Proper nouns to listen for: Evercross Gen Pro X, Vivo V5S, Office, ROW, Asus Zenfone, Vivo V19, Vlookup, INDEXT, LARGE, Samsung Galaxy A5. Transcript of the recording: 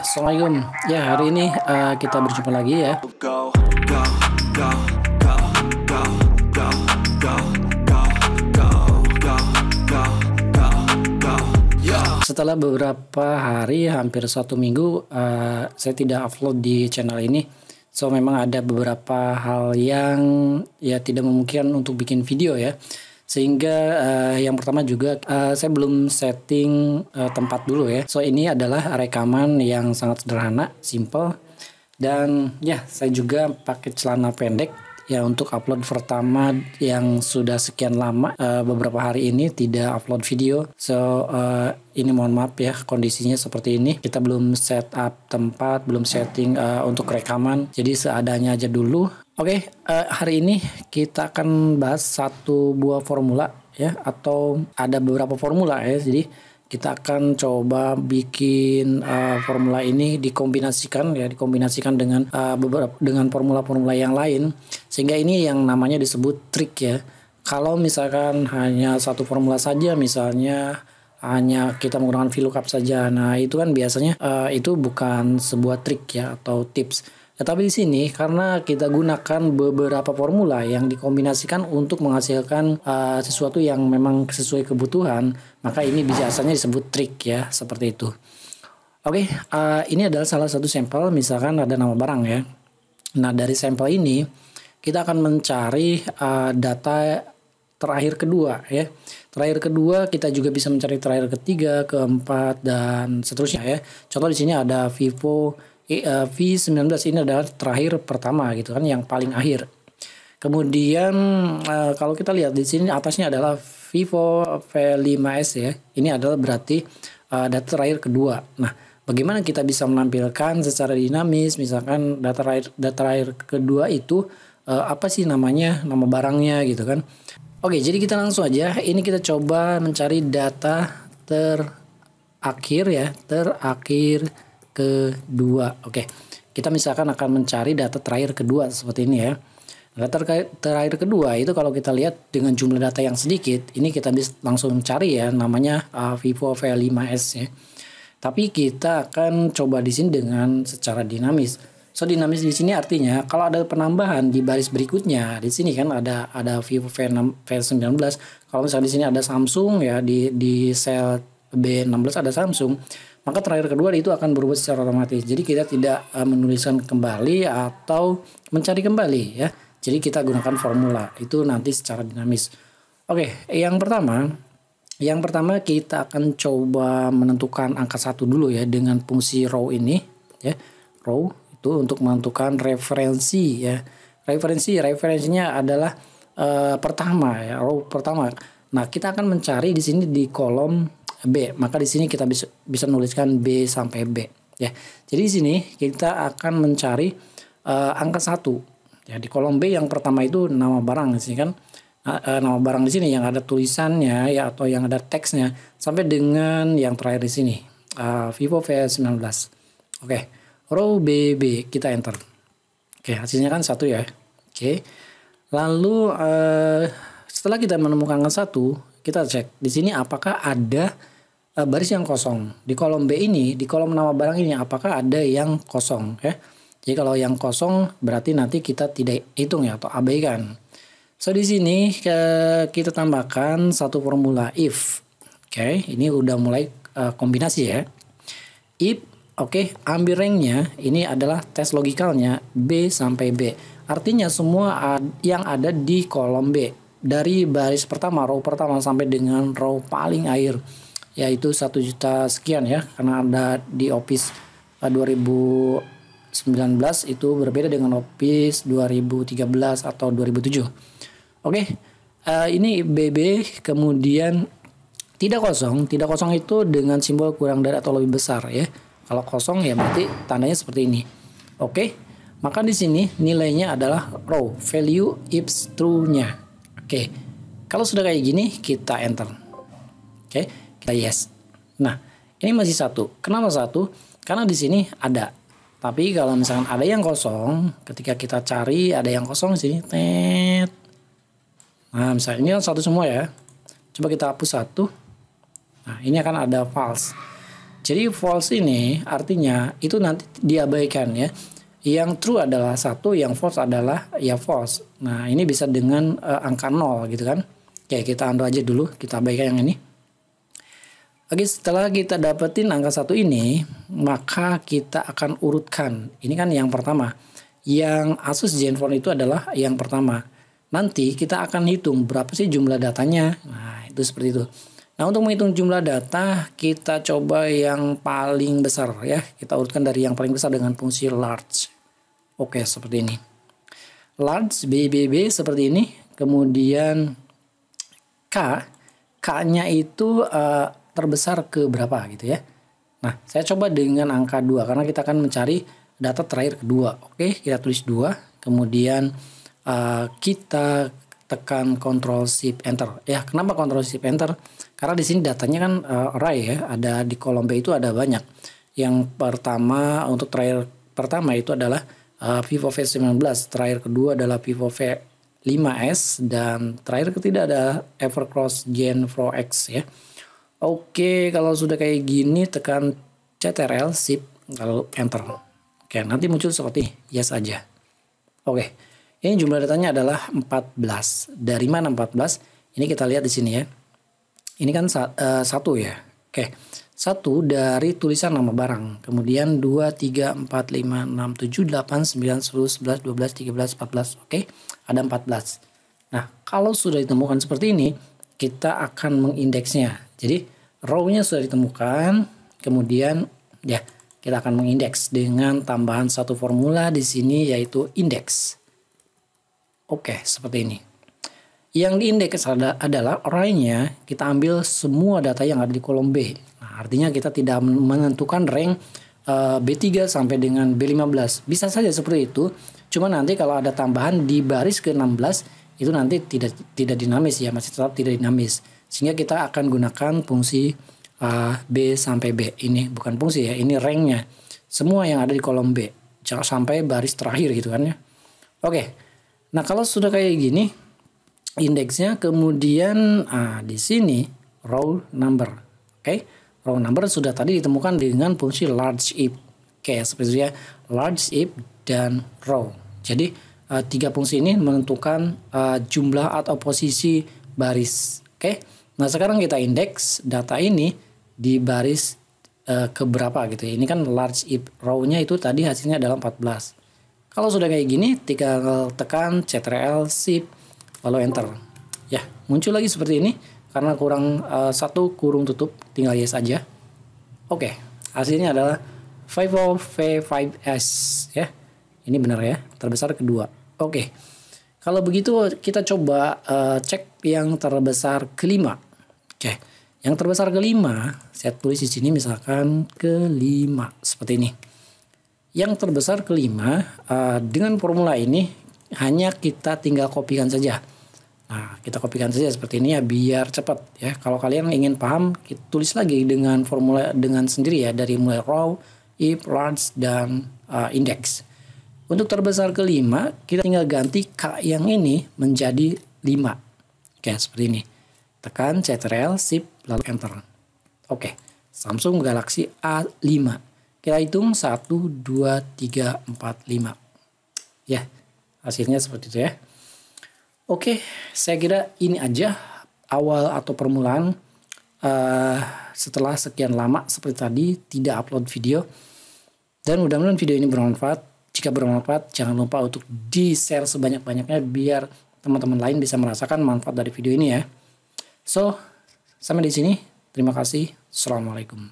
Ya, assalamualaikum. Ya, hari ini kita berjumpa lagi ya. Setelah beberapa hari, hampir satu minggu, saya tidak upload di channel ini. So, memang ada beberapa hal yang ya tidak memungkinkan untuk bikin video ya. Sehingga yang pertama juga saya belum setting tempat dulu ya. So ini adalah rekaman yang sangat sederhana, simple. Dan ya saya juga pakai celana pendek ya untuk upload pertama yang sudah sekian lama beberapa hari ini tidak upload video. So ini mohon maaf ya kondisinya seperti ini. Kita belum setup tempat, belum setting untuk rekaman. Jadi seadanya aja dulu. Oke, hari ini kita akan bahas satu buah formula ya, atau ada beberapa formula ya. Jadi kita akan coba bikin formula ini dikombinasikan ya, dikombinasikan dengan formula-formula yang lain, sehingga ini yang namanya disebut trik ya. Kalau misalkan hanya satu formula saja, misalnya hanya kita menggunakan VLOOKUP saja, nah itu kan biasanya itu bukan sebuah trik ya atau tips. Tetapi di sini karena kita gunakan beberapa formula yang dikombinasikan untuk menghasilkan sesuatu yang memang sesuai kebutuhan, maka ini biasanya disebut trik ya, seperti itu. Oke, ini adalah salah satu sampel, misalkan ada nama barang ya. Nah dari sampel ini kita akan mencari data terakhir kedua ya. Terakhir kedua kita juga bisa mencari terakhir ketiga, keempat, dan seterusnya ya. Contoh di sini ada Vivo V19, ini adalah terakhir pertama gitu kan, yang paling akhir. Kemudian kalau kita lihat di sini atasnya adalah Vivo V5S ya. Ini adalah berarti data terakhir kedua. Nah, bagaimana kita bisa menampilkan secara dinamis misalkan data terakhir kedua itu apa sih namanya, nama barangnya gitu kan. Oke, jadi kita langsung aja. Ini kita coba mencari data terakhir ya, terakhir kedua. Oke, kita misalkan akan mencari data terakhir kedua seperti ini ya. Data terakhir kedua itu kalau kita lihat dengan jumlah data yang sedikit, ini kita bisa langsung cari ya, namanya Vivo V5S ya. Tapi kita akan coba di sini dengan secara dinamis. So dinamis di sini artinya kalau ada penambahan di baris berikutnya, di sini kan ada Vivo V19. Kalau misalnya di sini ada Samsung ya, di sel B16 ada Samsung, maka terakhir kedua itu akan berubah secara otomatis. Jadi kita tidak menuliskan kembali atau mencari kembali ya. Jadi kita gunakan formula itu nanti secara dinamis. Oke, yang pertama kita akan coba menentukan angka 1 dulu ya dengan fungsi row ini ya. Row itu untuk menentukan referensi ya. Referensinya adalah pertama ya, row pertama. Nah, kita akan mencari di sini di kolom B. Maka di sini kita bisa nuliskan B sampai B ya. Jadi di sini kita akan mencari angka 1 ya, di kolom B yang pertama itu nama barang di sini kan. Nama barang di sini yang ada tulisannya ya, atau yang ada teksnya, sampai dengan yang terakhir di sini Vivo V19. Oke. Row BB, kita enter. Oke, hasilnya kan 1 ya. Oke. Lalu setelah kita menemukan angka 1, kita cek di sini apakah ada baris yang kosong. Di kolom B ini, di kolom nama barang ini apakah ada yang kosong ya. Jadi kalau yang kosong berarti nanti kita tidak hitung ya, atau abaikan. So di sini kita tambahkan satu formula if. Oke, ini udah mulai kombinasi ya. If. Oke, ambil ranknya ini adalah tes logikalnya B sampai B. Artinya semua yang ada di kolom B dari baris pertama, row pertama sampai dengan row paling akhir, yaitu 1 juta sekian ya, karena ada di Office 2019 itu berbeda dengan Office 2013 atau 2007. Oke, ini BB, kemudian tidak kosong itu dengan simbol kurang dari atau lebih besar ya. Kalau kosong ya berarti tandanya seperti ini. Oke, maka di sini nilainya adalah row, value if true-nya. Oke, kalau sudah kayak gini kita enter. Oke, kita yes. Nah, ini masih 1. Kenapa 1? Karena di sini ada. Tapi kalau misalkan ada yang kosong, ketika kita cari ada yang kosong di sini. Tet. Nah, misalnya ini kan 1 semua ya. Coba kita hapus 1. Nah, ini akan ada false. Jadi false ini artinya itu nanti diabaikan ya. Yang true adalah satu, yang false adalah ya false. Nah, ini bisa dengan angka 0 gitu kan. Oke, kita undo aja dulu, kita abaikan yang ini. Oke, setelah kita dapetin angka 1 ini, maka kita akan urutkan. Ini kan yang pertama. Yang Asus Zenfone itu adalah yang pertama. Nanti kita akan hitung berapa sih jumlah datanya. Nah, itu seperti itu. Nah, untuk menghitung jumlah data, kita coba yang paling besar ya. Kita urutkan dari yang paling besar dengan fungsi large. Oke, seperti ini. Large BBB seperti ini. Kemudian K. K-nya itu terbesar ke berapa gitu ya. Nah, saya coba dengan angka 2 karena kita akan mencari data terakhir kedua. Oke, kita tulis 2. Kemudian kita tekan Ctrl Shift Enter. Ya, kenapa Ctrl Shift Enter? Karena di sini datanya kan array ya, ada di kolom B itu ada banyak. Yang pertama untuk terakhir pertama itu adalah Vivo V19, terakhir kedua adalah Vivo V5S dan terakhir ketiga ada Evercross Gen Pro X ya. Oke, kalau sudah kayak gini tekan Ctrl Shift lalu Enter. Oke, nanti muncul seperti yes aja. Oke. Ini jumlah datanya adalah 14. Dari mana 14? Ini kita lihat di sini ya. Ini kan 1 ya. Oke. 1 dari tulisan nama barang. Kemudian 2, 3, 4, 5, 6, 7, 8, 9, 10, 11, 12, 13, 14. Oke. Ada 14. Nah, kalau sudah ditemukan seperti ini, kita akan mengindeksnya. Jadi, row-nya sudah ditemukan. Kemudian, ya, kita akan mengindeks dengan tambahan satu formula di sini yaitu indeks. Oke, seperti ini. Yang diindeks adalah array-nya, kita ambil semua data yang ada di kolom B. Nah, artinya kita tidak menentukan rank B3 sampai dengan B15. Bisa saja seperti itu. Cuma nanti kalau ada tambahan di baris ke-16 itu nanti tidak dinamis ya, masih tetap tidak dinamis. Sehingga kita akan gunakan fungsi B sampai B. Ini bukan fungsi ya, ini rank-nya. Semua yang ada di kolom B sampai baris terakhir gitu kan ya. Oke. Nah, kalau sudah kayak gini indeksnya, kemudian di sini row number. Oke, row number sudah tadi ditemukan dengan fungsi large if. Oke, seperti ya, large if dan row. Jadi 3 fungsi ini menentukan jumlah atau posisi baris. Oke. Nah, sekarang kita indeks data ini di baris keberapa gitu ya. Ini kan large if, row-nya itu tadi hasilnya adalah 14. Kalau sudah kayak gini, tinggal tekan Ctrl Shift lalu Enter. Ya, muncul lagi seperti ini karena kurang 1 kurung tutup, tinggal yes aja. Oke, hasilnya adalah Vivo V5S ya. Ini benar ya, terbesar kedua. Oke. Kalau begitu kita coba cek yang terbesar kelima. Oke. Yang terbesar kelima, saya tulis di sini misalkan kelima seperti ini. Yang terbesar kelima dengan formula ini hanya kita tinggal kopikan saja. Nah, kita kopikan saja seperti ini ya biar cepat ya. Kalau kalian ingin paham, kita tulis lagi dengan formula dengan sendiri ya, dari mulai row, if, large dan index. Untuk terbesar kelima kita tinggal ganti K yang ini menjadi 5. Oke, seperti ini. Tekan Ctrl Shift lalu Enter. Oke, Samsung Galaxy A5. Kita hitung 1, 2, 3, 4, 5. Ya, hasilnya seperti itu ya. Oke, saya kira ini aja awal atau permulaan. Setelah sekian lama seperti tadi tidak upload video. Dan mudah-mudahan video ini bermanfaat. Jika bermanfaat, jangan lupa untuk di-share sebanyak-banyaknya biar teman-teman lain bisa merasakan manfaat dari video ini ya. So, sampai di sini. Terima kasih. Assalamualaikum.